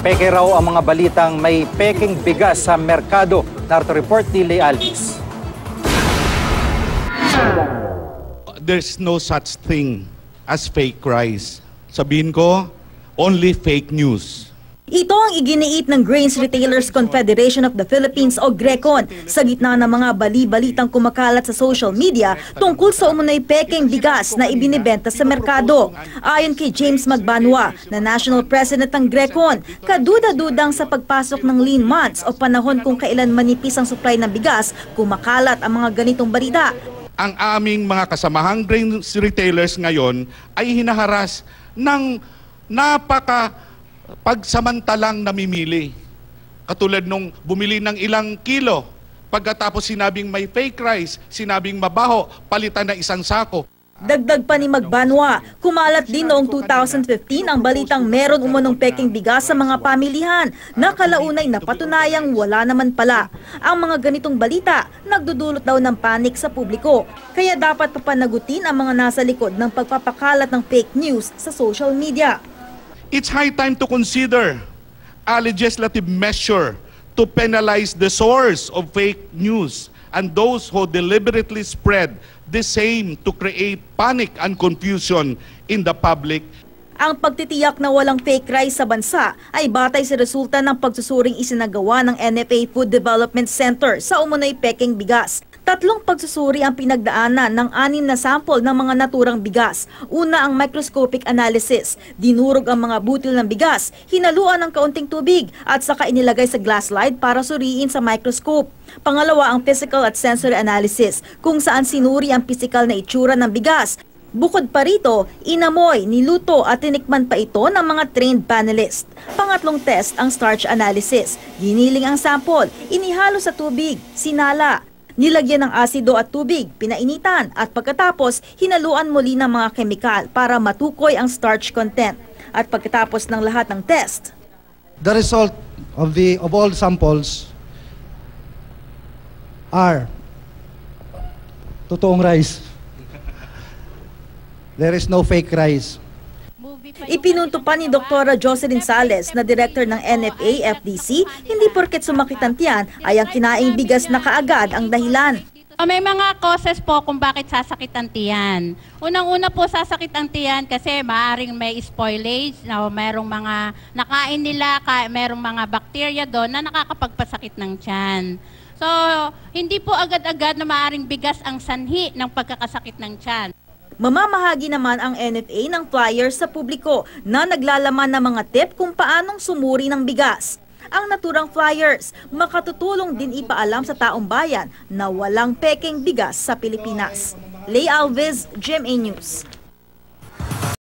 Peke raw ang mga balitang may peking bigas sa merkado. Narito report ni Lay Alvis. There's no such thing as fake rice. Sabihin ko, only fake news. Ito ang iginiit ng Grains Retailers Confederation of the Philippines o Grecon sa gitna ng mga bali-balitang kumakalat sa social media tungkol sa umunay peking bigas na ibinibenta sa merkado. Ayon kay James Magbanua, na National President ng Grecon, kaduda-dudang sa pagpasok ng lean months o panahon kung kailan manipis ang supply ng bigas, kumakalat ang mga ganitong balita. Ang aming mga kasamahang Grains Retailers ngayon ay hinaharas ng pagsamantalang namimili. Katulad nung bumili ng ilang kilo, pagkatapos sinabing may fake rice, sinabing mabaho, palitan na isang sako. Dagdag pa ni Magbanua, kumalat din noong 2015 ang balitang meron umunong peking bigas sa mga pamilihan na kalaunay na patunayang wala naman pala. Ang mga ganitong balita, nagdudulot daw ng panik sa publiko. Kaya dapat papanagutin ang mga nasa likod ng pagpapakalat ng fake news sa social media. It's high time to consider a legislative measure to penalize the source of fake news and those who deliberately spread the same to create panic and confusion in the public. Ang pagtitiyak na walang fake rice sa bansa ay batay sa resulta ng pagsusuring isinagawa ng NFA Food Development Center sa umunay peking bigas. Tatlong pagsusuri ang pinagdaanan ng 6 na sample ng mga naturang bigas. Una ang microscopic analysis. Dinurog ang mga butil ng bigas, hinaluan ng kaunting tubig at saka inilagay sa glass slide para suriin sa microscope. Pangalawa ang physical at sensory analysis, kung saan sinuri ang physical na itsura ng bigas. Bukod pa rito, inamoy, niluto at tinikman pa ito ng mga trained panelists. Pangatlong test ang starch analysis. Giniling ang sample, inihalo sa tubig, sinala. Nilagyan ng asido at tubig, pinainitan at pagkatapos hinaluan muli ng mga kemikal para matukoy ang starch content. At pagkatapos ng lahat ng test, the result of all samples are totoong rice. There is no fake rice. Ipinunto pa ni Dr. Jocelyn Sales, na director ng NFA-FDC, hindi porket sumakitan tiyan ay ang kinaing bigas na kaagad ang dahilan. May mga causes po kung bakit sasakitan tiyan. Unang-una po sasakitan tiyan kasi maaaring may spoilage, na mayroong mga nakain nila, mayroong mga bakterya doon na nakakapagpasakit ng tiyan. So, hindi po agad-agad na maaaring bigas ang sanhi ng pagkakasakit ng tiyan. Mamamahagi naman ang NFA ng flyers sa publiko na naglalaman ng mga tip kung paanong sumuri ng bigas. Ang naturang flyers, makatutulong din ipaalam sa taong bayan na walang peking bigas sa Pilipinas. Lay Alvis, GMA News.